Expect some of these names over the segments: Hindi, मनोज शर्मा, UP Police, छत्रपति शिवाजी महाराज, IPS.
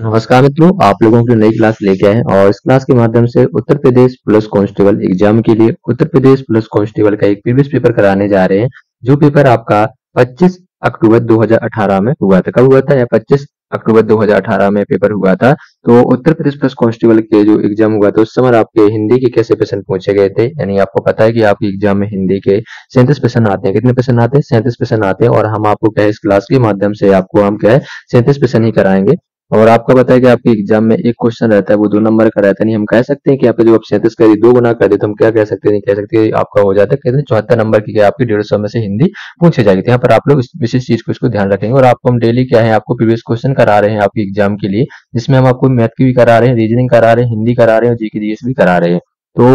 नमस्कार मित्रों, आप लोगों के लिए नई क्लास लेके आए हैं और इस क्लास के माध्यम से Uttar Pradesh police constable exam के लिए उत्तर प्रदेश पुलिस कांस्टेबल का एक प्रीवियस पेपर कराने जा रहे हैं, जो पेपर आपका 25 अक्टूबर 2018 में हुआ था। कब हुआ था? 25 अक्टूबर 2018 में पेपर हुआ था। तो उत्तर प्रदेश पुलिस कांस्टेबल के जो एग्जाम हुआ था उस समय आपके हिंदी के कैसे प्रश्न पूछे गए थे, यानी आपको पता है कि आपके एग्जाम में हिंदी के 37 प्रश्न आते हैं। कितने प्रश्न आते हैं? 37 प्रश्न आते हैं। और हम आपको क्या है, इस क्लास के माध्यम से आपको हम क्या है 37 प्रश्न ही कराएंगे। और आपका पता है कि आपके एग्जाम में एक क्वेश्चन रहता है, वो 2 नंबर का रहता है। हम कह सकते हैं कि आपके जो आप 37 का 2 गुना कर दे तो हम क्या कह सकते हैं, कह सकते हैं आपका हो जाता है कहते हैं 74 नंबर की आपकी 150 में से हिंदी पूछी जाएगी। यहाँ पर आप लोग इस विशेष चीज को इसको ध्यान रखेंगे। और आपको हम डेली क्या है, आपको प्रीवियस क्वेश्चन करा रहे हैं आपके एग्जाम के लिए, जिसमें हम आपको मैथ की भी करा रहे हैं, रीजनिंग करा रहे हैं, हिंदी करा रहे हैं और जीके भी करा रहे हैं। तो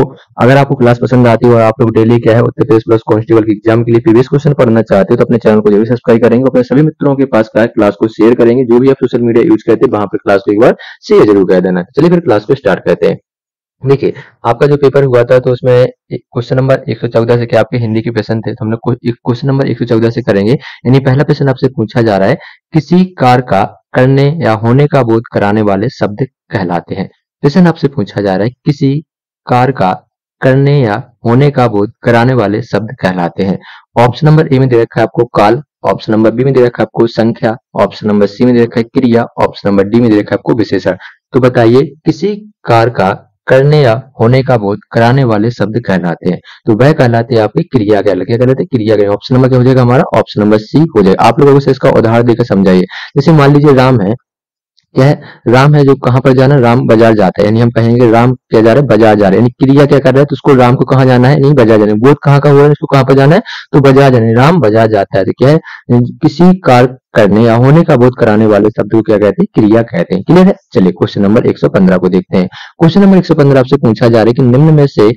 अगर आपको क्लास पसंद आती हो और आप लोग डेली क्या है उत्तर प्रदेश पुलिस कांस्टेबल के एग्जाम के लिए प्रीवियस क्वेश्चन पढ़ना चाहते हो तो अपने चैनल को जरूर सब्सक्राइब करेंगे, अपने सभी मित्रों के पास का क्लास को शेयर करेंगे। जो भी आप सोशल मीडिया यूज करते हैं वहां पर क्लास को एक बार शेयर जरूर कर देना। चलिए फिर क्लास को स्टार्ट करते हैं। देखिए आपका जो पेपर हुआ था तो उसमें क्वेश्चन नंबर 114 से क्या आपके हिंदी के प्रश्न थे, तो हम लोग क्वेश्चन नंबर 114 से करेंगे। यानी पहला प्रश्न आपसे पूछा जा रहा है, किसी कार्य का करने या होने का बोध कराने वाले शब्द कहलाते हैं। प्रश्न आपसे पूछा जा रहा है, किसी कार्य का करने या होने का बोध कराने वाले शब्द कहलाते हैं। ऑप्शन नंबर ए में दे रखा है आपको काल, ऑप्शन नंबर बी में दे रखा है आपको संख्या, ऑप्शन नंबर सी में दे रखा है क्रिया, ऑप्शन नंबर डी में दे रखा है आपको विशेषण। तो बताइए किसी कार्य का करने या होने का बोध कराने वाले शब्द कहलाते हैं, तो वह कहलाते हैं आपकी क्रिया। कहलाते हैं क्रिया। ऑप्शन नंबर क्या हो जाएगा हमारा? ऑप्शन नंबर सी हो जाएगा। आप लोगों से इसका उदाहरण देकर समझाइए। जैसे मान लीजिए राम है, क्या है राम है, जो कहाँ पर जाना, राम बाजार जाता है, यानी हम कहेंगे राम क्या जा रहा है, बाजार जा रहा है। यानी क्रिया क्या कर रहा है, तो उसको राम को कहाँ जाना है, नहीं बाजार जाना है। बोध कहाँ का हो रहा है, उसको कहाँ पर जाना है, तो बाजार जाना है, राम बाजार जाता है। तो क्या है किसी कार्य करने या होने का बोध कराने वाले शब्द को क्या कहते हैं, क्रिया कहते हैं। क्लियर है। चलिए क्वेश्चन नंबर 115 को देखते हैं। क्वेश्चन नंबर 115 आपसे पूछा जा रहा है कि निम्न में से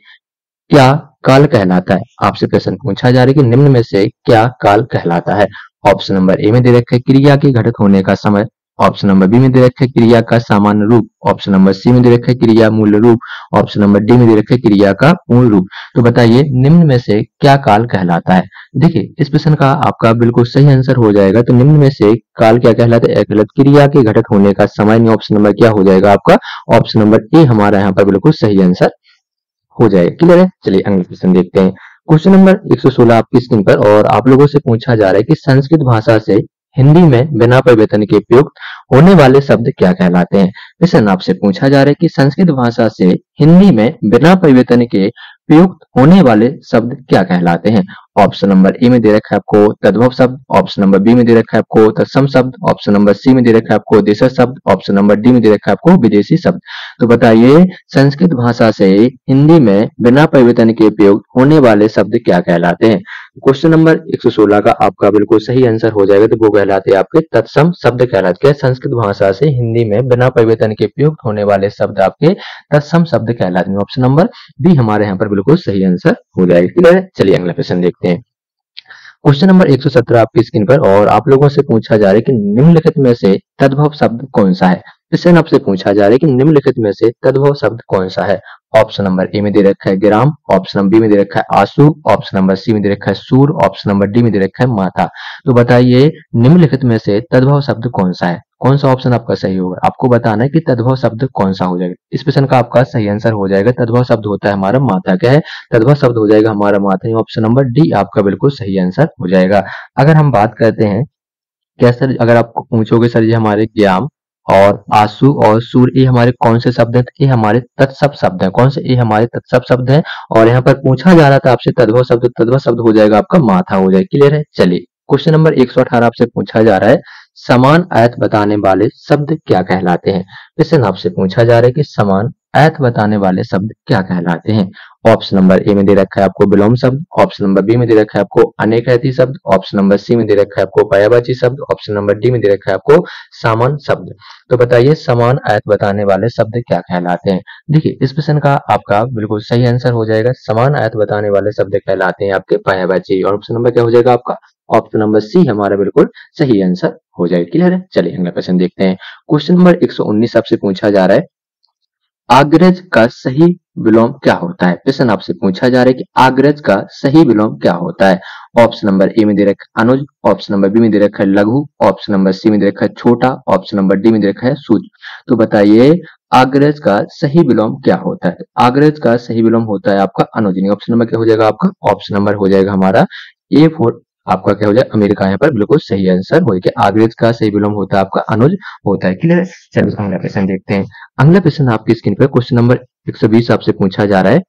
क्या काल कहलाता है। आपसे प्रश्न पूछा जा रहा है कि निम्न में से क्या काल कहलाता है। ऑप्शन नंबर ए में दे रखा है क्रिया के घटित होने का समय, ऑप्शन नंबर बी में दे रखा है क्रिया का सामान्य रूप, ऑप्शन नंबर सी में दे रखा है क्रिया मूल रूप, ऑप्शन नंबर डी में दे रखा है क्रिया का मूल रूप। तो बताइए निम्न में से क्या काल कहलाता है। देखिए इस प्रश्न का आपका बिल्कुल सही आंसर हो जाएगा। तो निम्न में से काल क्या कहलाता है, क्रिया के घटित होने का समय। ऑप्शन नंबर क्या हो जाएगा आपका? ऑप्शन नंबर ए हमारा यहाँ पर बिल्कुल सही आंसर हो जाएगा। क्लियर है। चलिए अगला प्रश्न देखते हैं। क्वेश्चन नंबर 116 आपकी स्क्रीन पर और आप लोगों से पूछा जा रहा है कि संस्कृत भाषा से हिंदी में बिना परिवर्तन के प्रयुक्त होने वाले शब्द क्या कहलाते हैं। प्रश्न आपसे पूछा जा रहा है कि संस्कृत भाषा से हिंदी में बिना परिवर्तन के प्रयुक्त होने वाले शब्द क्या कहलाते हैं। ऑप्शन नंबर ए में दे रखा है आपको तद्भव शब्द, ऑप्शन नंबर बी में दे रखा है आपको तत्सम शब्द, ऑप्शन नंबर सी में दे रखा है आपको देशज शब्द, ऑप्शन नंबर डी में दे रखा है आपको विदेशी शब्द। तो बताइए संस्कृत भाषा से हिंदी में बिना परिवर्तन के प्रयुक्त होने वाले शब्द क्या कहलाते हैं। क्वेश्चन नंबर 116 का आपका बिल्कुल सही आंसर हो जाएगा। तो वो कहलाते हैं आपके तत्सम शब्द कहलाते हैं। संस्कृत भाषा से हिंदी में बिना परिवर्तन के प्रयुक्त होने वाले शब्द आपके तत्सम शब्द कहलाते हैं। ऑप्शन नंबर बी हमारे यहाँ पर बिल्कुल सही आंसर हो जाएगा। चलिए अगला प्रश्न देखते हैं। क्वेश्चन नंबर 117 आपकी स्क्रीन पर और आप लोगों से पूछा जा रहा है कि निम्नलिखित में से तद्भव शब्द कौन सा है। प्रश्न आपसे पूछा जा रहा है कि निम्नलिखित में से तद्भव शब्द कौन सा है। ऑप्शन नंबर ए में दे रखा है ग्राम, ऑप्शन नंबर बी में दे रखा है आंसू, ऑप्शन नंबर सी में दे रखा है सूर, ऑप्शन नंबर डी में दे रखा है माता। तो बताइए निम्नलिखित में से तद्भव शब्द कौन सा है, कौन सा ऑप्शन आपका सही होगा। आपको बताना है कि तद्भव शब्द कौन सा हो जाएगा। इस प्रश्न का आपका सही आंसर हो जाएगा। तद्भव शब्द होता है हमारा माता। क्या है, तद्भव शब्द हो जाएगा हमारा माता। ऑप्शन नंबर डी आपका बिल्कुल सही आंसर हो जाएगा। अगर हम बात करते हैं क्या सर, अगर आपको पूछोगे सर ये हमारे ग्राम और आंसू और सूर ये हमारे कौन से शब्द हैं, ये हमारे तत्सम शब्द हैं। कौन से? ये हमारे तत्सम शब्द हैं। और यहाँ पर पूछा जा रहा था आपसे तद्भव शब्द, तद्भव शब्द हो जाएगा आपका माथा हो जाएगा। क्लियर है। चलिए क्वेश्चन नंबर 118 आपसे पूछा जा रहा है समान आयत बताने वाले शब्द क्या कहलाते हैं। प्रश्न आपसे पूछा जा रहा है कि समान आयत बताने वाले शब्द क्या कहलाते हैं। ऑप्शन नंबर ए में दे रखा है आपको विलोम शब्द, ऑप्शन नंबर बी में दे रखा है आपको अनेकैती शब्द, ऑप्शन नंबर सी में दे रखा है आपको पर्यायवाची शब्द, ऑप्शन नंबर डी में दे रखा है आपको सामान्य शब्द। तो बताइए समान आयत बताने वाले शब्द क्या कहलाते हैं। देखिए इस प्रश्न का आपका बिल्कुल सही आंसर हो जाएगा। समान आयत बताने वाले शब्द कहलाते हैं आपके पर्यायवाची। और ऑप्शन नंबर क्या हो जाएगा आपका? ऑप्शन नंबर सी हमारा बिल्कुल सही आंसर हो जाएगा। क्लियर है। चलिए अगला प्रश्न देखते हैं। क्वेश्चन नंबर 119 आपसे पूछा जा रहा है आग्रज का सही विलोम क्या होता है। प्रश्न आपसे पूछा जा रहा है कि आग्रज का सही विलोम क्या होता है। ऑप्शन नंबर ए में दे रखा है अनुज, ऑप्शन नंबर बी में दे रखा है लघु, ऑप्शन नंबर सी में दे रखा है छोटा, ऑप्शन नंबर डी में दे रखा है सूज। तो बताइए अग्रज का सही विलोम क्या होता है? अग्रज का सही विलोम होता है आपका अनुज। ऑप्शन नंबर क्या हो जाएगा आपका? ऑप्शन नंबर हो जाएगा हमारा ए फॉर आपका क्या हो जाए अमेरिका। यहाँ पर बिल्कुल सही आंसर हो गया। अग्रज का सही विलोम होता है आपका अनुज होता है। क्लियर है? चलिए अगला प्रश्न देखते हैं। अगला प्रश्न आपकी स्क्रीन पर क्वेश्चन नंबर 120 आपसे पूछा जा रहा है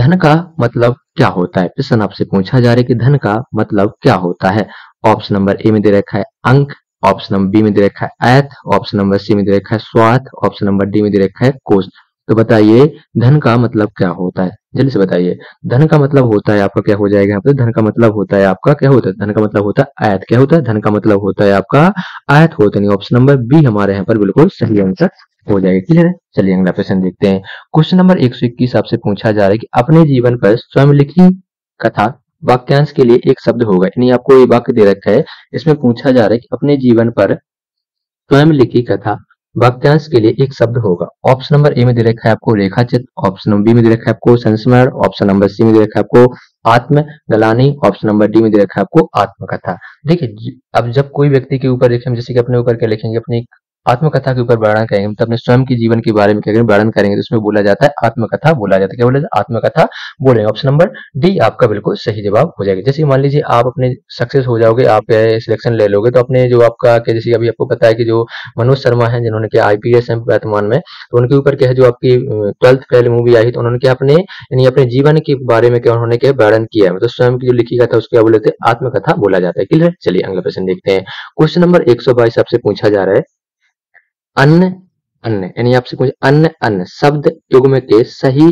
धन का मतलब क्या होता है? प्रश्न आपसे पूछा जा रहा है कि धन का मतलब क्या होता है। ऑप्शन नंबर ए में दे रखा है अंक, ऑप्शन नंबर बी में दे रखा है ऐत, ऑप्शन नंबर सी में दे रखा है स्वार्थ, ऑप्शन नंबर डी में दे रखा है कोष। तो बताइए धन का मतलब क्या होता है? जल्दी से बताइए। धन का मतलब होता है आपका क्या हो जाएगा यहाँ पे? धन का मतलब होता है आपका क्या होता है? धन का मतलब होता है आयत। क्या होता है? धन का मतलब होता है आपका आयत होता है। ऑप्शन नंबर बी हमारे यहाँ पर बिल्कुल सही आंसर हो जाएगा। क्लियर है? चलिए अगला प्रश्न देखते हैं। क्वेश्चन नंबर 121 आपसे पूछा जा रहा है कि अपने जीवन पर स्वयं लिखी कथा वाक्यांश के लिए एक शब्द होगा। यानी आपको ये वाक्य दे रखा है, इसमें पूछा जा रहा है कि अपने जीवन पर स्वयं लिखी कथा वाक्यांश के लिए एक शब्द होगा। ऑप्शन नंबर ए में दे रखा है आपको रेखा चित्र, ऑप्शन नंबर बी में दे रखा है आपको संस्मरण, ऑप्शन नंबर सी में दे रखा है आपको आत्मगलानी, ऑप्शन नंबर डी में दे रखा है आपको आत्मकथा। देखिए अब जब कोई व्यक्ति के ऊपर लिखे हम जैसे कि अपने ऊपर क्या लिखेंगे, अपनी आत्मकथा के ऊपर वर्णन करेंगे, मतलब अपने स्वयं के जीवन के बारे में क्या वर्णन करेंगे, तो उसमें बोला जाता है आत्मकथा बोला जाता है। क्या बोला जाता है? आत्मकथा बोलेंगे। ऑप्शन नंबर डी आपका बिल्कुल सही जवाब हो जाएगा। जैसे मान लीजिए आप अपने सक्सेस हो जाओगे, आप सिलेक्शन ले लोगे, तो अपने जो आपका जैसे अभी आपको पता है कि जो मनोज शर्मा है जिन्होंने क्या IPS है वर्तमान में, तो उनके ऊपर क्या है जो आपकी 12th फेल मूवी आई, तो उन्होंने क्या अपने जीवन के बारे में क्या उन्होंने क्या वर्णन किया है, मतलब स्वयं की जो लिखी कथा उसको क्या बोलते हैं? आत्मकथा बोला जाता है। क्लियर है? चलिए अगला प्रश्न देखते हैं। क्वेश्चन नंबर 122 आपसे पूछा जा रहा है अन्य अन्य यानी आपसे कुछ अन्य अन्य शब्द युग्म के सही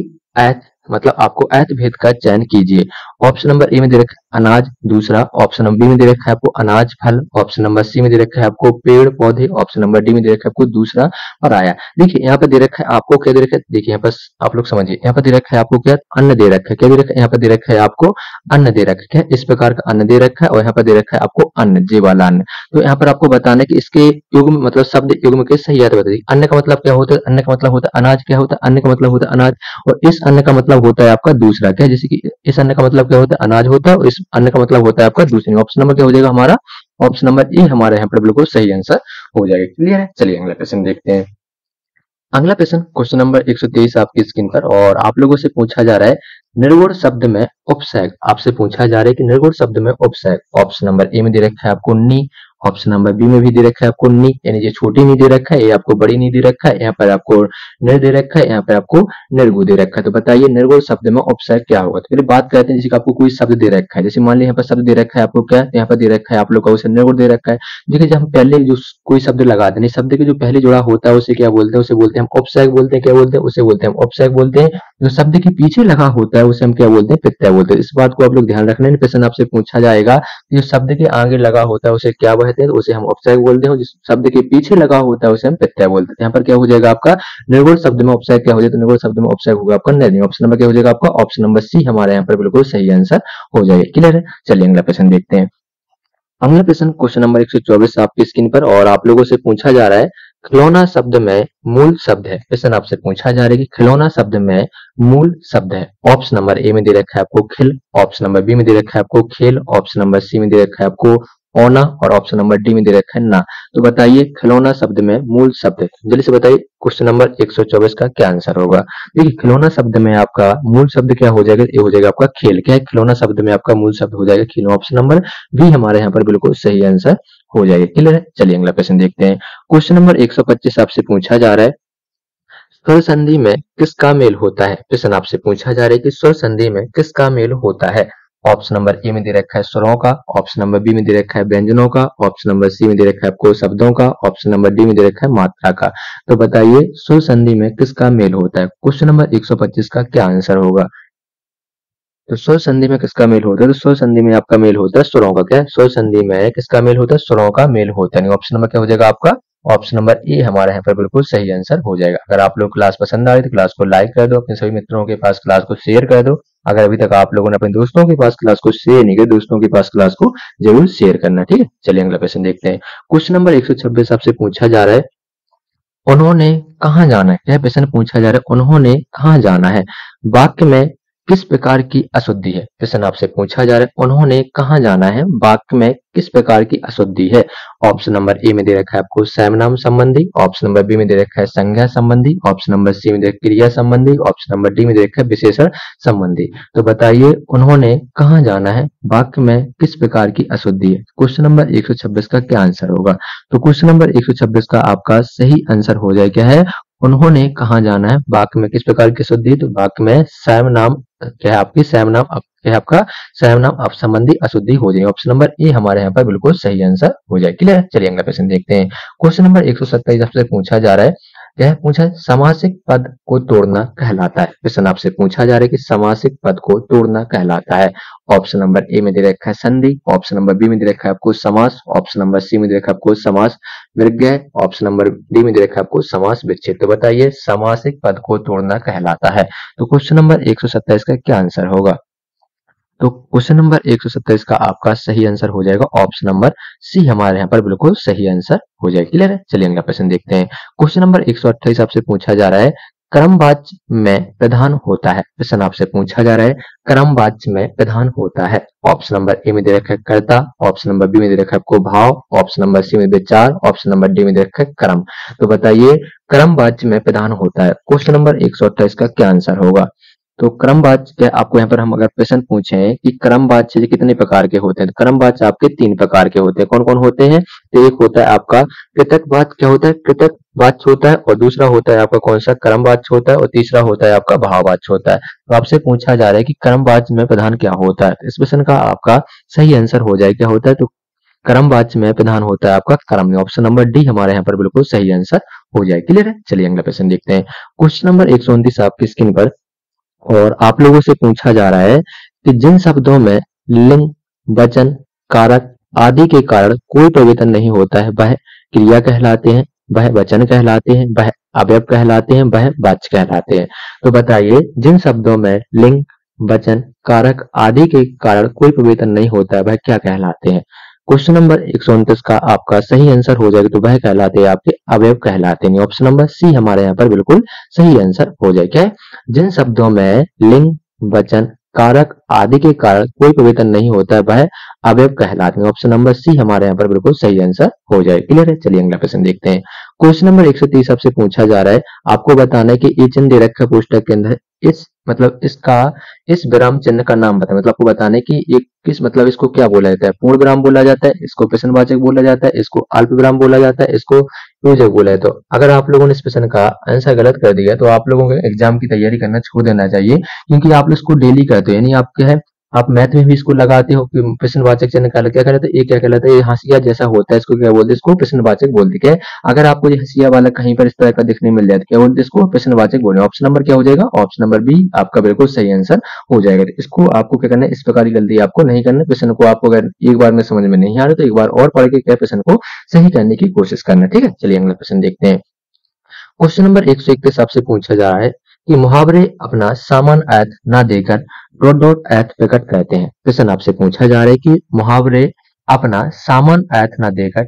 अर्थ मतलब आपको अर्थ भेद का चयन कीजिए। ऑप्शन नंबर ए में दे रखा है अनाज, दूसरा ऑप्शन नंबर बी में दे रखा है आपको अनाज फल, ऑप्शन नंबर सी में दे रखा है आपको पेड़ पौधे, ऑप्शन नंबर डी में दे रखा है आपको दूसरा पराया। देखिए यहाँ पर दे रखा है आपको क्या दे रखा है, देखिए यहाँ पर आप लोग समझिए, यहाँ पर दे रखा है आपको क्या अन्न दे रखा है, क्या दे रखा है यहाँ पर दे रखा है आपको अन्न दे रखा है, इस प्रकार का अन्न दे रखा है, और यहाँ पर दे रखा है आपको अन्न जे वाला अन्न। तो यहाँ पर आपको बताना है कि इसके युग्म मतलब शब्द युग्म के सही अर्थ बताइए। अन्न का मतलब क्या होता है? अन्न का मतलब होता है अनाज। क्या होता है? अन्न का मतलब होता है अनाज। और इस अन्न का मतलब होता है आपका दूसरा। क्या जैसे कि इस अन्न का मतलब क्या होता है? अनाज होता है। और इस अन्न का मतलब होता है आपका दूसरा। ऑप्शन नंबर क्या हो जाएगा हमारा? ऑप्शन नंबर ए हमारे यहाँ पर बिल्कुल सही आंसर हो जाएगा। क्लियर है? चलिए अगला प्रश्न देखते हैं। अगला प्रश्न क्वेश्चन नंबर 123 आपकी स्क्रीन पर और आप लोगों से पूछा जा रहा है निर्गुण शब्द में उपसर्ग। आपसे पूछा जा रहा है कि निर्गुण शब्द में उपसर्ग। ऑप्शन नंबर ए में दे रखा है आपको नी, ऑप्शन नंबर बी में भी दे रखा है आपको नी, यानी ये छोटी नी दे रखा है, ये आपको बड़ी नी दे रखा है, यहाँ पर आपको निर दे रखा है, यहाँ पर आपको निर्गु दे रखा है। तो बताइए निर्गुण शब्द में उपसर्ग क्या होगा? तो पहले बात करते हैं जैसे आपको कोई शब्द दे रखा है, जैसे मान ली यहाँ पर शब्द दे रखा है आपको क्या, यहाँ पर दे रखा है आप लोग का उसे निर्गुण दे रखा है। देखिए जब हम पहले जो कोई शब्द लगा देने शब्द के जो पहले जुड़ा होता है उसे क्या बोलते हैं? उसे बोलते हैं हम उपसर्ग बोलते हैं। क्या बोलते हैं? उसे बोलते हैं हम उपसर्ग बोलते हैं। जो शब्द के पीछे लगा होता है उसे हम क्या बोलते हैं? प्रत्यय बोलते हैं। इस बात को आप लोग ध्यान रखना है। प्रश्न आपसे पूछा जाएगा जो शब्द के आगे लगा होता है उसे क्या कहते हैं? तो उसे हम उपसर्ग बोलते हैं। जिस शब्द के पीछे लगा होता है उसे हम प्रत्यय बोलते हैं। यहाँ पर क्या हो जाएगा आपका निर्गुण शब्द में उपसर्ग क्या हो जाएगा? तो निर्गुण शब्द में उपसर्ग होगा आपका निर्णय। ऑप्शन नंबर क्या हो जाएगा आपका? ऑप्शन नंबर सी हमारे यहाँ पर बिल्कुल सही आंसर हो जाएगा। क्लियर है? चलिए अगला प्रश्न देखते हैं। अगला प्रश्न क्वेश्चन नंबर 124 आपकी स्क्रीन पर और आप लोगों से पूछा जा रहा है खिलौना शब्द में मूल शब्द है। प्रश्न आपसे पूछा जा रहा है कि खिलौना शब्द में मूल शब्द है। ऑप्शन नंबर ए में दे रखा है आपको खिल, ऑप्शन नंबर बी में दे रखा है आपको खेल, ऑप्शन नंबर सी में दे रखा है आपको ओना, और ऑप्शन नंबर डी में दे रखा है ना। तो बताइए खिलौना शब्द में मूल शब्द है। जल्दी से बताइए क्वेश्चन नंबर 124 का क्या आंसर होगा? देखिए खिलौना शब्द में आपका मूल शब्द क्या हो जाएगा? ये हो जाएगा आपका खेल। क्या है? खिलौना शब्द में आपका मूल शब्द हो जाएगा खेल। ऑप्शन नंबर बी हमारे यहाँ पर बिल्कुल सही आंसर हो जाएगा। क्लियर है? चलिए अगला प्रश्न देखते हैं। क्वेश्चन नंबर 125 आपसे पूछा जा रहा है स्वर संधि में किसका मेल होता है? प्रश्न आपसे पूछा जा रहा है कि स्वर संधि में किसका मेल होता है? ऑप्शन नंबर ए में दे रखा है स्वरों का, ऑप्शन नंबर बी में दे रखा है व्यंजनों का, ऑप्शन नंबर सी में दे रखा है आपको शब्दों का, ऑप्शन नंबर डी में दे रखा है मात्रा का। तो बताइए स्वर संधि में किसका मेल होता है? क्वेश्चन नंबर 125 का क्या आंसर होगा? तो स्वर संधि में किसका मेल होता है? तो स्वर संधि में आपका मेल होता है स्वरों का। क्या स्वर संधि में किसका मेल होता है? स्वरों का मेल होता है। ऑप्शन नंबर क्या हो जाएगा आपका? ऑप्शन नंबर ए हमारे यहाँ पर बिल्कुल सही आंसर हो जाएगा। अगर आप लोग क्लास पसंद आ रही तो क्लास को लाइक कर दो, अपने सभी मित्रों के पास क्लास को शेयर कर दो। अगर अभी तक आप लोगों ने अपने दोस्तों के पास क्लास को शेयर नहीं किया, दोस्तों के पास क्लास को जरूर शेयर करना। ठीक है? चलिए अगला प्रश्न देखते हैं। क्वेश्चन नंबर 126 आपसे पूछा जा रहा है उन्होंने कहाँ जाना है? यह प्रश्न पूछा जा रहा है उन्होंने कहाँ जाना है। वाक्य में किस प्रकार की अशुद्धि है। प्रश्न आपसे पूछा जा रहा है उन्होंने कहां जाना है, वाक्य में किस प्रकार की अशुद्धि है। ऑप्शन नंबर ए में दे रखा है आपको सर्वनाम संबंधी, ऑप्शन नंबर बी में दे रखा है संज्ञा संबंधी, ऑप्शन नंबर सी में दे रखा है क्रिया संबंधी, ऑप्शन नंबर डी में दे रखा है विशेषण संबंधी। तो बताइए उन्होंने कहां जाना है, वाक्य में किस प्रकार की अशुद्धि है। क्वेश्चन नंबर 126 का क्या आंसर होगा। तो क्वेश्चन नंबर 126 का आपका सही आंसर हो जाए क्या है, उन्होंने कहां जाना है, वाक्य में किस प्रकार की अशुद्धि। तो वाक्य में सर्वनाम क्या है आपकी, सर्वनाम क्या है आपका, सर्वनाम आप संबंधी अशुद्धि हो जाएगी। ऑप्शन नंबर ए हमारे यहाँ पर बिल्कुल सही आंसर हो जाए। क्लियर। चलिए अगला प्रश्न देखते हैं। क्वेश्चन नंबर 127 आपसे पूछा जा रहा है, यह पूछा समासिक पद को तोड़ना कहलाता है। प्रश्न आपसे पूछा जा रहा है कि समासिक पद को तोड़ना कहलाता है। ऑप्शन नंबर ए में दे रखा है संधि, ऑप्शन नंबर बी में दे रखा है आपको समास, ऑप्शन नंबर सी में दे रखा है आपको समास विग्रह, ऑप्शन नंबर डी में दे रखा है आपको समास विच्छेद। तो बताइए समासिक पद को तोड़ना कहलाता है। तो क्वेश्चन नंबर 127 का क्या आंसर होगा। तो क्वेश्चन नंबर 127 का आपका सही आंसर हो जाएगा ऑप्शन नंबर सी हमारे यहाँ पर बिल्कुल सही आंसर हो जाएगा। क्लियर है। चलिए अगला प्रश्न देखते हैं। क्वेश्चन नंबर 128 आपसे पूछा जा रहा है क्रमवाच्य में प्रधान होता है। प्रश्न आपसे पूछा जा रहा है क्रमवाच्य में प्रधान होता है। ऑप्शन नंबर ए में दे रखा है कर्ता, ऑप्शन नंबर बी में दे रखा है आपको भाव, ऑप्शन नंबर सी में विचार, ऑप्शन नंबर डी में दे रखा है क्रम। तो बताइए क्रमवाच्य में प्रधान होता है। क्वेश्चन नंबर 128 का क्या आंसर होगा। तो क्रमवाच्य क्या आपको यहाँ पर हम अगर प्रश्न पूछे कि क्रमवाच्य कितने प्रकार के होते हैं, तो क्रमवाच्य आपके 3 प्रकार के होते हैं। कौन कौन होते हैं। तो एक होता है आपका कृतकवाच्य, क्या होता है कृतकवाच्य होता है, और दूसरा होता है आपका कौन सा क्रमवाच्य होता है, और तीसरा होता है आपका भाववाच्य होता है। तो आपसे पूछा जा रहा है कि क्रमवाच्य में प्रधान क्या होता है। इस प्रश्न का आपका सही आंसर हो जाए क्या होता है। तो क्रमवाच्य में प्रधान होता है आपका क्रम। ऑप्शन नंबर डी हमारे यहाँ पर बिल्कुल सही आंसर हो जाए। क्लियर है। चलिए अगला प्रश्न देखते हैं। क्वेश्चन नंबर 129 आपकी स्क्रीन पर और आप लोगों से पूछा जा रहा है कि जिन शब्दों में लिंग, वचन, कारक आदि के कारण कोई परिवर्तन नहीं होता है, वह क्रिया कहलाते हैं, वह वचन कहलाते हैं, वह अवयव कहलाते हैं, वह वाच्य कहलाते हैं। तो बताइए जिन शब्दों में लिंग, वचन, कारक आदि के कारण कोई परिवर्तन नहीं होता है, वह क्या कहलाते हैं। क्वेश्चन नंबर 129 का आपका सही आंसर हो जाएगा। तो वह कहलाते हैं आपके अवयव कहलाते हैं। ऑप्शन नंबर सी हमारे यहाँ पर बिल्कुल सही आंसर हो जाए क्या है। जिन शब्दों में लिंग, वचन, कारक आदि के कारण कोई परिवर्तन नहीं होता है, वह अवयव कहलाते हैं। ऑप्शन नंबर सी हमारे यहाँ पर बिल्कुल सही आंसर हो जाए। क्लियर है। चलिए अगला प्रश्न देखते हैं। क्वेश्चन नंबर 130 आपसे पूछा जा रहा है, आपको बताना है कि ये चिन्ह दे रखा पुस्तक के अंदर इस मतलब इसका इस विराम चिन्ह का नाम बताएं। मतलब आपको बताना है कि ये किस मतलब इसको क्या बोला जाता है। पूर्ण विराम बोला जाता है इसको, प्रश्नवाचक बोला जाता है इसको, अल्प विराम बोला जाता है इसको, योजक बोला जाता है। तो अगर आप लोगों ने इस प्रश्न का आंसर गलत कर दिया तो आप लोगों को एग्जाम की तैयारी करना छोड़ देना चाहिए, क्योंकि आप लोग इसको डेली करते हो। यानी आप क्या है, आप मैथ में भी इसको लगाते हो कि प्रश्नवाचक चिन्ह का क्या कहलाता है, ये क्या कहलाता है, ये हंसिया जैसा होता है इसको क्या बोलते हैं, इसको प्रश्नवाचक बोलते हैं। अगर आपको ये हंसिया वाला कहीं पर इस तरह का दिखने मिल जाए तो क्या बोलते हैं, इसको प्रश्नवाचक बोले। ऑप्शन नंबर क्या हो जाएगा, ऑप्शन नंबर बी आपका बिल्कुल सही आंसर हो जाएगा। इसको आपको क्या करना है, इस प्रकार की गलती आपको नहीं करना। प्रश्न को आपको अगर एक बार में समझ में नहीं आ रहा तो एक बार और पढ़ के क्या प्रश्न को सही करने की कोशिश करना। ठीक है। चलिए अगला प्रश्न देखते हैं। क्वेश्चन नंबर 131 आपसे पूछा जा रहा है कि मुहावरे अपना सामान्य अर्थ न देकर अर्थ प्रकट करते हैं। प्रश्न आपसे पूछा जा रहा है कि मुहावरे अपना सामान्य अर्थ न देकर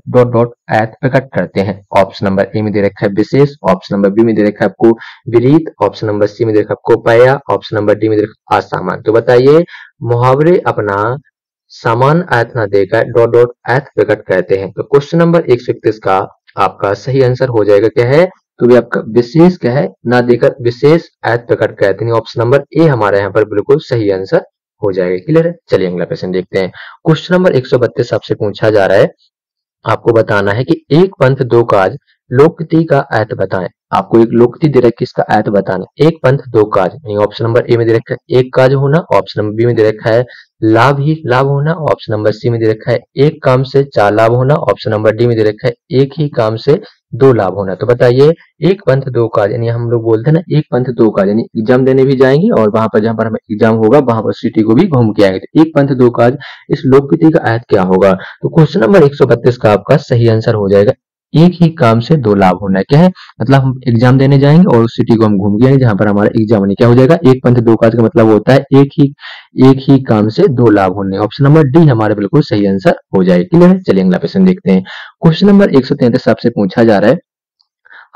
अर्थ प्रकट करते हैं। ऑप्शन नंबर ए में दे रखा है विशेष, ऑप्शन नंबर बी में दे रखा है आपको विरीत, ऑप्शन नंबर सी में दे रखा है आपको पया, ऑप्शन नंबर डी में दे रखा है असामान्य। तो बताइए मुहावरे अपना सामान्य अर्थ न देकर अर्थ प्रकट करते हैं। तो क्वेश्चन नंबर 131 का आपका सही आंसर हो जाएगा क्या है, तो भी आपका विशेष क्या है ना देकर विशेष अर्थ प्रकट करते हैं। ऑप्शन नंबर ए हमारे यहाँ पर बिल्कुल सही आंसर हो जाएगा। क्लियर है। चलिए अगला प्रश्न देखते हैं। क्वेश्चन नंबर 132 आपसे पूछा जा रहा है, आपको बताना है कि एक पंथ दो काज लोकोक्ति का अर्थ बताएं। आपको एक लोकोक्ति दे रखी इसका अर्थ बताना, एक पंथ दो काज। ऑप्शन नंबर ए में दे रखा है एक काज होना, ऑप्शन नंबर बी में दे रखा है लाभ ही लाभ होना, ऑप्शन नंबर सी में दे रखा है एक काम से 4 लाभ होना, ऑप्शन नंबर डी में दे रखा है एक ही काम से 2 लाभ होना। तो बताइए एक पंथ दो काज यानी हम लोग बोलते हैं ना एक पंथ दो काज, यानी एग्जाम देने भी जाएंगे और वहां पर जहां पर हमें एग्जाम होगा वहां पर सिटी को भी घूम के आएंगे। तो एक पंथ दो काज इस लोकोक्ति का अर्थ क्या होगा। तो क्वेश्चन नंबर 132 का आपका सही आंसर हो जाएगा एक ही काम से 2 लाभ होना। क्या है मतलब हम एग्जाम देने जाएंगे और उस सिटी को हम घूम के आएंगे जहां पर हमारा एग्जाम होने। क्या हो जाएगा एक पंथ दो काज का मतलब होता है एक ही काम से 2 लाभ होने। ऑप्शन नंबर डी हमारे बिल्कुल सही आंसर हो जाएगा। क्लियर है। चलिए अगला प्रश्न देखते हैं। क्वेश्चन नंबर 133 आपसे पूछा जा रहा है,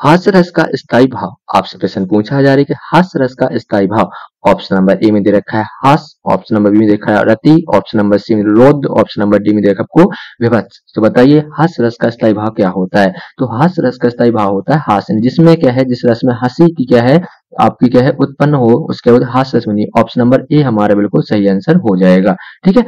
हास्य रस का स्थायी भाव आपसे प्रश्न पूछा जा रहा है कि हास्य रस का स्थायी भाव। ऑप्शन नंबर ए में दे रखा है हास, ऑप्शन नंबर बी में देखा है रति, ऑप्शन नंबर सी में रोध, ऑप्शन नंबर डी में देखा आपको विभत्स। तो बताइए हास्य रस का स्थायी भाव क्या होता है? तो हास्य रस का स्थायी भाव होता है हास्य, जिसमें क्या है, जिस रस में हंसी की क्या है आपकी क्या है उत्पन्न हो, उसके बाद हास्य रस बनी। ऑप्शन नंबर ए हमारा बिल्कुल सही आंसर हो जाएगा। ठीक है,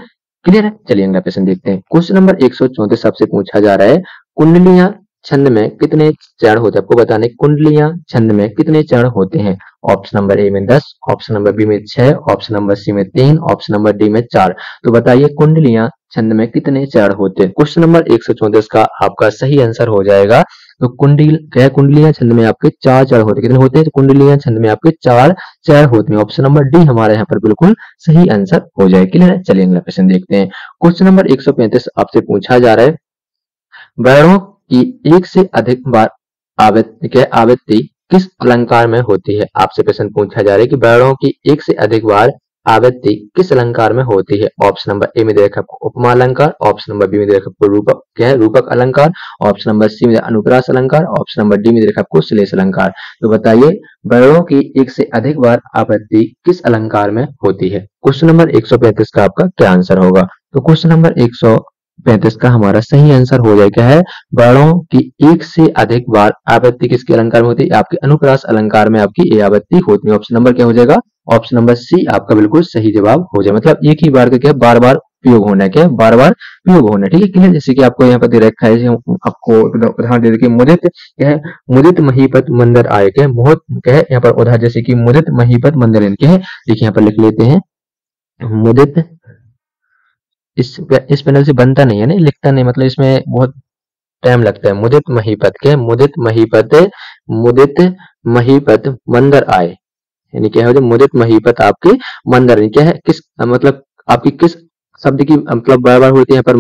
क्लियर है। चलिए अगला प्रश्न देखते हैं। क्वेश्चन नंबर 134 आपसे पूछा जा रहा है कुंडलियां छंद में कितने चरण होते हैं? आपको बताने कुंडलियां छंद में कितने चरण होते हैं? ऑप्शन नंबर ए में 10, ऑप्शन नंबर बी में 6, ऑप्शन नंबर सी में 3, ऑप्शन नंबर डी में 4। तो बताइए कुंडलियां छंद में कितने चरण होते हैं? क्वेश्चन नंबर 134 का आपका सही आंसर हो जाएगा। तो कुंडलियां छंद में आपके 4 चरण होते हैं। कितने होते हैं? तो कुंडलियां छंद में आपके 4 चरण होते हैं। ऑप्शन नंबर डी हमारे यहाँ पर बिल्कुल सही आंसर हो जाएगा। क्लियर है। चलिए अगला प्रश्न देखते हैं। क्वेश्चन नंबर 135 आपसे पूछा जा रहा है वर्णों कि एक से अधिक बार आवृत्ति किस अलंकार में होती है? आपसे प्रश्न पूछा जा रहा है कि वर्णों की एक से अधिक बार आवृत्ति किस अलंकार में होती है? ऑप्शन नंबर ए में देखा आपको उपमा अलंकार, ऑप्शन नंबर बी में देखा आपको रूपक क्या है रूपक अलंकार, ऑप्शन नंबर सी में अनुप्रास अलंकार, ऑप्शन नंबर डी में देखा आपको श्लेष अलंकार। तो बताइए वर्णों की एक से अधिक बार आवृत्ति किस अलंकार में होती है? क्वेश्चन नंबर 135 का आपका क्या आंसर होगा? तो क्वेश्चन नंबर 135 का हमारा सही आंसर हो जाएगा है वर्णों की एक से अधिक बार आवृत्ति किसके अलंकार में होती है? आपके अनुप्रास अलंकार में आपकी ये आवृत्ति होती है। ऑप्शन नंबर क्या हो जाएगा? ऑप्शन नंबर सी आपका बिल्कुल सही जवाब हो जाएगा। मतलब एक ही बार का क्या बार बार प्रयोग होना है, क्या बार बार प्रयोग होना है। ठीक है, क्लियर। जैसे कि आपको यहाँ पर दे रखा है, आपको उदाहरण दे देखिए मुदित क्या है मुदित महीपत मंदिर आय के मोहत क्या है यहाँ पर उदाहरण जैसे कि मुदित महीपत मंदिर इनके है। देखिए यहाँ पर लिख लेते हैं मुदित, इस पैनल से बनता नहीं है ना, लिखता नहीं, मतलब इसमें बहुत टाइम लगता है। मुदित महीपत के मुदित महीपत मंदिर आए यानी क्या है मुदित महीपत आपके मंदिर क्या है किस मतलब आपकी किस शब्द की मतलब बार बार होती है यहाँ पर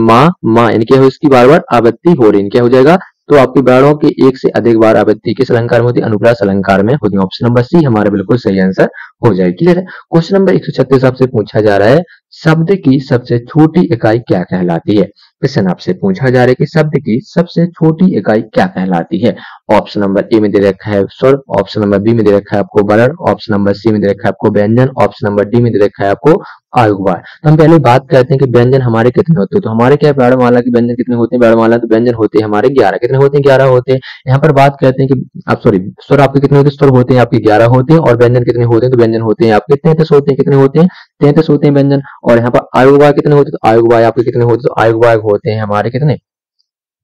माँ यानी क्या हो इसकी बार बार आवृत्ति हो रही है। क्या हो जाएगा? तो आपकी वर्णों की एक से अधिक बार आवृत्ति किस अलंकार में होती है? अनुप्रास अलंकार में होती है। ऑप्शन नंबर सी हमारा बिल्कुल सही आंसर हो जाएगी। क्वेश्चन नंबर 136 आपसे पूछा जा रहा है शब्द की सबसे छोटी इकाई क्या कहलाती है? प्रश्न आपसे पूछा जा रहा है कि शब्द की सबसे छोटी इकाई क्या कहलाती है? ऑप्शन नंबर ए में दे रखा है स्वर, ऑप्शन नंबर बी में दे रखा है आपको वर्ण, ऑप्शन नंबर सी में दे रखा है आपको व्यंजन, ऑप्शन नंबर डी में दे रखा है आपको आयुगवार। तो हम पहले बात करते हैं कि व्यंजन हमारे कितने होते हैं। तो हमारे क्या वर्णमाला के व्यंजन कितने होते हैं? वर्णमाला तो व्यंजन होते हैं हमारे 11। कितने होते हैं? 11 होते हैं। यहाँ पर बात करते हैं कि आप सॉरी स्वर आपके कितने होते हैं? स्वर होते हैं आपके 11 होते हैं। और व्यंजन कितने होते हैं? तो व्यंजन होते हैं आपके 33 होते हैं। कितने होते हैं? 33 होते हैं व्यंजन। और यहाँ पर आयुगवार कितने होते हैं? तो आयुगवार आपके कितने होते हैं? तो आयुगवार होते हैं हमारे कितने?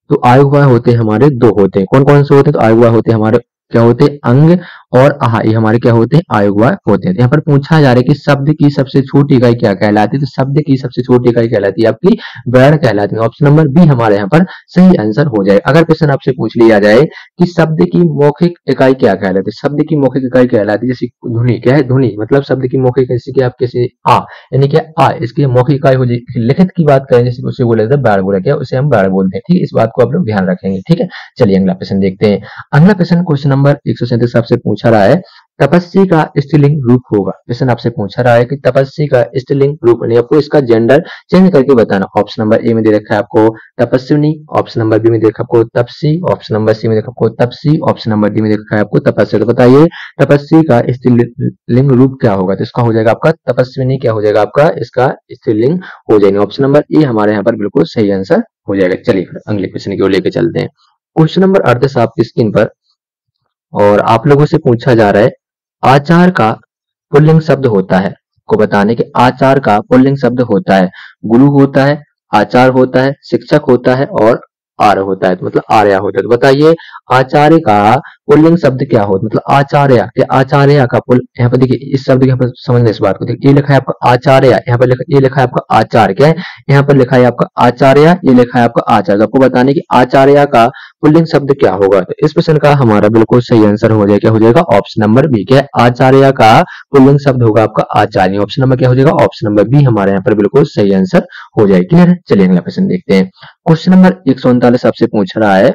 तो आयुगवार होते हैं हमारे 2 होते हैं। कौन कौन से होते हैं? तो आयुगवार होते हैं हमारे क्या होते हैं अंग और आहा, ये हमारे क्या होते हैं आयुगवार होते हैं। यहाँ पर पूछा जा रहा है कि शब्द की सबसे छोटी इकाई क्या कहलाती है? तो शब्द की सबसे छोटी इकाई कहलाती है आपकी वर्ण कहलाती है। ऑप्शन नंबर बी हमारे यहाँ पर सही आंसर हो जाएगा। अगर प्रश्न आपसे पूछ लिया जाए कि शब्द की मौखिक इकाई क्या कहलाती है? शब्द की मौखिक इकाई कहलाती है जैसे ध्वनि क्या है ध्वनि मतलब शब्द की मौखिक जैसे कि आप कैसे आ यानी क्या आ इसकी मौखिक इकाई हो जाएगी। लिखित की बात करें जैसे उसे बोला जाता है वर्ण बोला गया उसे हम वर्ण बोलते हैं। ठीक है, इस बात को आप लोग ध्यान रखेंगे। ठीक है, चलिए अगला प्रश्न देखते हैं। अगला प्रश्न क्वेश्चन नंबर 137 आपसे पूछा रहा है तपस्वी का स्त्रीलिंग रूप होगा। प्रश्न आपसे पूछा रहा है कि तपस्वी का स्त्रीलिंग रूप यानी आपको इसका जेंडर चेंज करके बताना। ऑप्शन नंबर ए में दे रखा है आपको तपस्विनी, ऑप्शन नंबर बी में देखा आपको तपसी, ऑप्शन नंबर सी में देखा आपको तपसी, ऑप्शन नंबर डी में देखा है आपको तपस्वी। तो बताइए तपस्वी का स्त्रीलिंग रूप क्या होगा? तो इसका हो जाएगा आपका तपस्विनी, क्या हो जाएगा आपका इसका स्त्रीलिंग हो जाएगा। ऑप्शन नंबर ए हमारे यहाँ पर बिल्कुल सही आंसर हो जाएगा। चलिए अगले क्वेश्चन की ओर लेकर चलते हैं। क्वेश्चन नंबर 38 आपकी स्क्रीन पर और आप लोगों से पूछा जा रहा है आचार का पुल्लिंग शब्द होता है। को बताने के आचार का पुल्लिंग शब्द होता है गुरु होता है, आचार होता है, शिक्षक होता है और आर्य होता है। तो मतलब आर्या होता है। तो बताइए आचार्य का पुल्लिंग शब्द क्या होता है? मतलब आचार्य या आचार्य का पुल यहाँ पर देखिए इस शब्द यहाँ पर समझना इस बात को देखिए ये लिखा है आपका आचार्य, यहाँ पर ये लिखा है आपका आचार क्या है यहाँ पर लिखा है आपका आचार्य, ये लिखा है आपका आचार। तो आपको बताने की आचार्य का पुल्लिंग शब्द क्या होगा? तो इस प्रश्न का हमारा बिल्कुल सही आंसर हो जाएगा क्या हो जाएगा ऑप्शन नंबर बी क्या आचार्य का पुल्लिंग शब्द होगा आपका आचार्य। ऑप्शन नंबर क्या हो जाएगा? ऑप्शन नंबर बी हमारे यहाँ पर बिल्कुल सही आंसर हो जाएगा। क्लियर है। चलिए अगला प्रश्न देखते हैं। क्वेश्चन नंबर 139 आपसे पूछ रहा है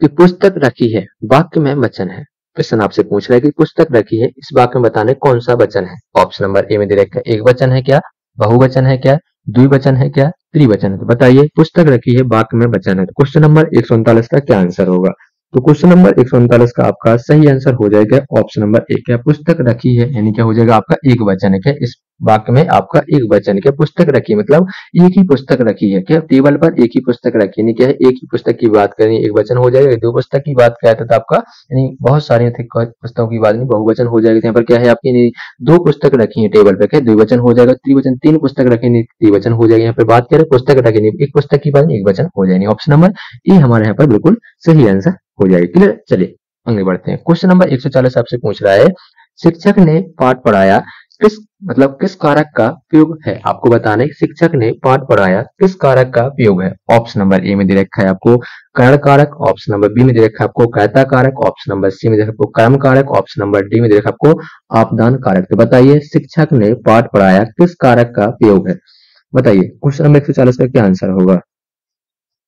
कि पुस्तक रखी है वाक्य में वचन है। प्रश्न आपसे पूछ रहा है कि पुस्तक रखी है इस वाक्य में बताने कौन सा वचन है। ऑप्शन नंबर ए में दे रखा है एक वचन है क्या, बहुवचन है क्या, द्विवचन है क्या, त्रिवचन है। तो बताइए पुस्तक रखी है वाक्य में वचन है। तो क्वेश्चन नंबर 139 का क्या आंसर होगा? तो क्वेश्चन नंबर 139 का आपका सही आंसर हो जाएगा ऑप्शन नंबर 1 है पुस्तक रखी है, यानी क्या हो जाएगा आपका एक वचन है। क्या इस वाक्य में आपका एक वचन के पुस्तक रखी मतलब एक ही पुस्तक रखी है, क्या टेबल पर एक ही पुस्तक रखी यानी क्या है एक ही पुस्तक की बात करें एक वचन हो जाएगा। दो पुस्तक की बात किया था आपका यानी बहुत सारी पुस्तकों की बात नहीं बहुवचन हो जाएगा। यहाँ पर क्या है आपकी दो पुस्तक रखी है टेबल पर क्या द्विवचन हो जाएगा। त्रिवचन तीन पुस्तक रखी त्रिवचन हो जाएगा। यहाँ पर बात करें पुस्तक रखी एक पुस्तक की बात नहीं एक वचन हो जाएगी। ऑप्शन नंबर ए हमारे यहाँ पर बिल्कुल सही आंसर हो जाएगी। क्लियर, चलिए आगे बढ़ते हैं। क्वेश्चन नंबर 140 आपसे पूछ रहा है शिक्षक ने पाठ पढ़ाया किस मतलब किस कारक का प्रयोग है। आपको बताना है शिक्षक ने पाठ पढ़ाया किस कारक का प्रयोग है। ऑप्शन नंबर ए में दे रखा है आपको करण कारक, ऑप्शन नंबर बी में दे रखा है आपको कर्ता कारक, ऑप्शन नंबर सी में दे रखा है आपको कर्म कारक, ऑप्शन नंबर डी में दे रखा है आपको आपदान कारक। तो बताइए शिक्षक ने पाठ पढ़ाया किस कारक का प्रयोग है, बताइए क्वेश्चन नंबर 140 का क्या आंसर होगा।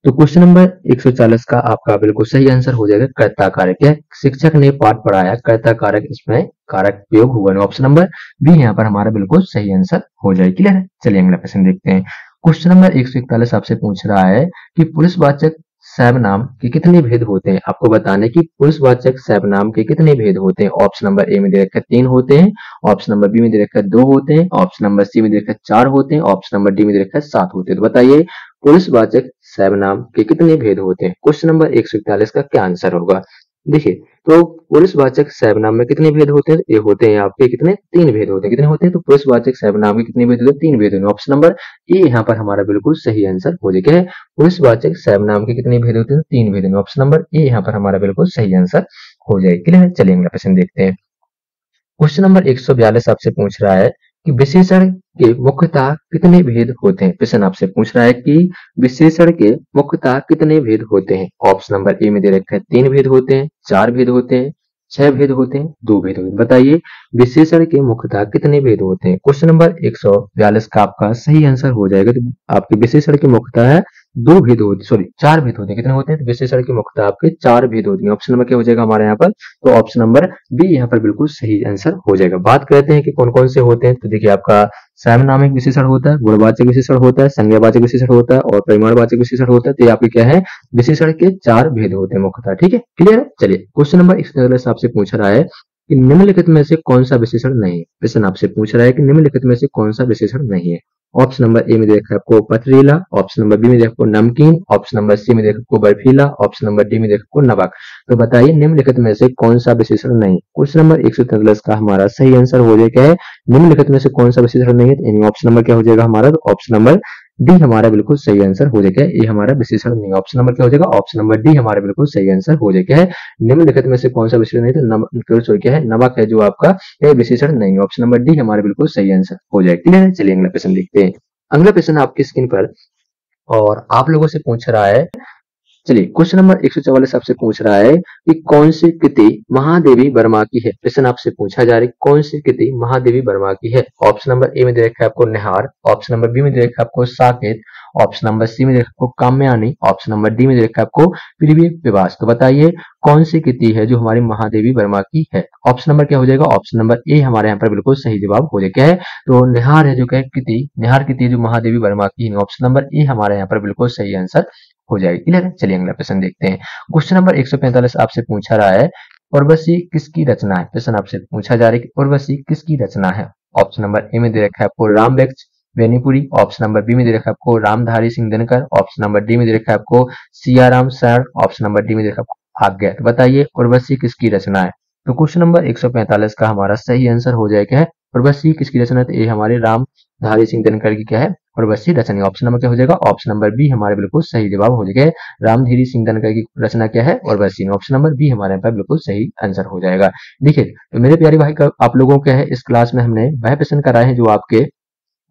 तो क्वेश्चन नंबर 140 का आपका बिल्कुल सही आंसर हो जाएगा कर्ता कारक। है शिक्षक ने पाठ पढ़ाया कर्ता कारक इसमें कारक प्रयोग हुआ। ऑप्शन नंबर बी यहाँ पर हमारा बिल्कुल सही आंसर हो जाएगा। क्लियर है, चलिए अगला प्रश्न देखते हैं। क्वेश्चन नंबर 141 आपसे पूछ रहा है कि पुरुषवाचक सर्वनाम के कितने भेद होते हैं। आपको बताने की पुरुषवाचक सर्वनाम के कितने भेद होते हैं। ऑप्शन नंबर ए में दे रखा है 3 होते हैं, ऑप्शन नंबर बी में दे रखा है 2 होते हैं, ऑप्शन नंबर सी में दे रखा है 4 होते हैं, ऑप्शन नंबर डी में दे रखा है 7 होते हैं। तो बताइए पुरुषवाचक सर्वनाम के कितने भेद होते हैं। क्वेश्चन नंबर 141 का क्या आंसर होगा। देखिए तो पुरुषवाचक सर्वनाम में कितने भेद होते हैं, ये होते हैं आपके कितने 3 भेद होते हैं। कितने होते हैं तो पुरुषवाचक सर्वनाम के कितने भेद होते हैं 3 भेद होते हैं। ऑप्शन नंबर ए यहाँ पर हमारा बिल्कुल सही आंसर हो जाएगा। पुरुषवाचक सर्वनाम के कितने भेद होते हैं 3 भेद होते हैं। ऑप्शन नंबर ए यहाँ पर हमारा बिल्कुल सही आंसर हो जाएगा। क्लियर, चलिए अगला प्रश्न देखते हैं। क्वेश्चन नंबर 142 आपसे पूछ रहा है कि विशेषण के मुख्यतः कितने भेद होते हैं। प्रश्न आपसे पूछ रहा है कि विशेषण के मुख्यतः कितने भेद होते हैं। ऑप्शन नंबर ए में दे रखा है 3 भेद होते हैं, 4 भेद होते हैं, 6 भेद होते हैं, 2 भेद होते हैं। बताइए विशेषण के मुख्यतः कितने भेद होते हैं। क्वेश्चन नंबर 142 का आपका सही आंसर हो जाएगा। तो आपके विशेषण के मुख्यतः 2 भेद होते 4 भेद होते हैं। कितने होते हैं तो विशेषण के मुख्यतः आपके 4 भेद होते हैं। ऑप्शन नंबर क्या हो जाएगा हमारे यहाँ पर, तो ऑप्शन नंबर बी यहाँ पर बिल्कुल सही आंसर हो जाएगा। बात करते हैं कि कौन कौन से होते हैं। तो देखिए आपका सर्वनामिक विशेषण होता है, गुणवाचक विशेषण होता है, संज्ञावाचक विशेषण होता है और परिमाणवाचक विशेषण होता है। तो ये आपके क्या है विशेषण के 4 भेद होते हैं मुख्यतः। ठीक है, क्लियर है। चलिए क्वेश्चन नंबर 143 आपसे पूछ रहा है कि निम्नलिखित में से कौन सा विशेषण नहीं है। प्रश्न आपसे पूछ रहा है कि निम्नलिखित में से कौन सा विशेषण नहीं है। ऑप्शन नंबर ए में देखा आपको पथरीला, ऑप्शन नंबर बी में देखा आपको नमकीन, ऑप्शन नंबर सी में देखा आपको बर्फीला, ऑप्शन नंबर डी में देखा आपको नमक। तो बताइए निम्नलिखित में से कौन सा विशेषण नहीं। क्वेश्चन नंबर 143 का हमारा सही आंसर हो जाएगा है निम्नलिखित में से कौन सा विशेषण नहीं है, यानी ऑप्शन नंबर क्या हो जाएगा हमारा, तो ऑप्शन नंबर डी हमारा बिल्कुल सही आंसर हो जाएगा। ये हमारा विशेषण नहीं, ऑप्शन नंबर क्या हो जाएगा, ऑप्शन नंबर डी हमारा बिल्कुल सही आंसर हो जाएगा है। निम्नलिखित में से कौन सा विशेषण नहीं, तो नमक है, नमक है जो आपका यह विशेषण नहीं। ऑप्शन नंबर डी हमारा बिल्कुल सही आंसर हो जाएगा। क्लियर है, चलिए अगला प्रश्न देखते हैं। अगला प्रश्न आपकी स्क्रीन पर और आप लोगों से पूछ रहा है, चलिए क्वेश्चन नंबर 144 आपसे पूछ रहा है कि कौन सी कृति महादेवी वर्मा की है। प्रश्न आपसे पूछा जा रहा है कौन सी कृति महादेवी वर्मा की है। ऑप्शन नंबर ए में दे रखा है आपको निहार, ऑप्शन नंबर बी में दे रखा है आपको साकेत, ऑप्शन नंबर सी में दे रखा है आपको कामयानी, ऑप्शन नंबर डी में दे रखा है आपको प्रिव्यवास। तो बताइए कौन सी कृति है जो हमारी महादेवी वर्मा की है। ऑप्शन नंबर क्या हो जाएगा, ऑप्शन नंबर ए हमारे यहाँ पर बिल्कुल सही जवाब हो जाएगा है। तो निहार है जो क्या कृति, निहार कृति जो महादेवी वर्मा की है। ऑप्शन नंबर ए हमारे यहाँ पर बिल्कुल सही आंसर हो जाएगी। क्लियर है, चलिए अगला प्रश्न देखते हैं। क्वेश्चन नंबर 145 आपसे पूछा रहा है उर्वशी किसकी रचना है। प्रश्न आपसे पूछा जा रहा है कि उर्वशी किसकी रचना है। ऑप्शन नंबर ए में दे रखा है आपको Ram बेक्च Benipuri, option number B में दे रखा है आपको Ramdhari Singh Dinkar, option number D में दे रखा है आपको सियाराम शरण, ऑप्शन नंबर डी में दे रखा है आपको आज्ञा। तो बताइए उर्वशी किसकी रचना है। तो क्वेश्चन नंबर 145 का हमारा सही आंसर हो जाएगा उर्वशी किसकी रचना है, तो ये हमारे रामधारी सिंह दिनकर की क्या है उर्वशी रचना। ऑप्शन नंबर क्या हो जाएगा, ऑप्शन नंबर बी हमारे बिल्कुल सही जवाब हो जाएगा। रामधीरी सिंह दिनकर की रचना क्या है उर्वशी। ऑप्शन नंबर बी हमारे यहाँ पर बिल्कुल सही आंसर हो जाएगा। देखिए तो मेरे प्यारे भाई का आप लोगों क्या है इस क्लास में हमने वह प्रश्न कराए हैं जो आपके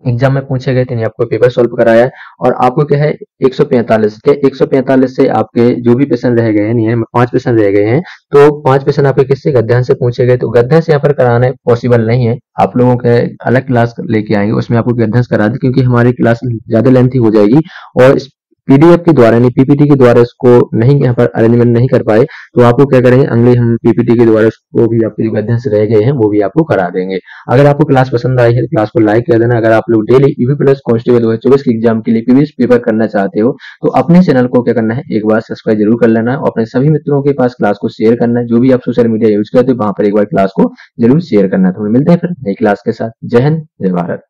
एग्जाम में पूछे गए थे, आपको पेपर सॉल्व कराया है और आपको क्या है 145 के 145 से आपके जो भी प्रश्न रह गए हैं 5 प्रश्न रह गए हैं। तो 5 प्रश्न आपके किससे गद्यांश से पूछे गए, तो गद्यांश यहाँ पर कराना पॉसिबल नहीं है। आप लोगों के अलग क्लास लेके आएंगे उसमें आपको गद्यांश करा दें क्योंकि हमारी क्लास ज्यादा लेंथी हो जाएगी और पीडीएफ के द्वारा यानी पीपीटी के द्वारा इसको नहीं यहाँ पर अरेंजमेंट नहीं कर पाए, तो आपको क्या करेंगे अगले हम पीपीटी के द्वारा उसको भी आपके अध्ययन से रह गए हैं वो भी आपको करा देंगे। अगर आपको क्लास पसंद आई है तो क्लास को लाइक कर देना। अगर आप लोग डेली यूपी प्लस कांस्टेबल 2024 के एग्जाम के लिए प्रीवियस पेपर करना चाहते हो तो अपने चैनल को क्या करना है एक बार सब्सक्राइब जरूर कर लेना और अपने सभी मित्रों के पास क्लास को शेयर करना। जो भी आप सोशल मीडिया यूज करते हो वहां पर एक बार क्लास को जरूर शेयर करना। तो मिलते हैं फिर नई क्लास के साथ। जय हिंद, जय भारत।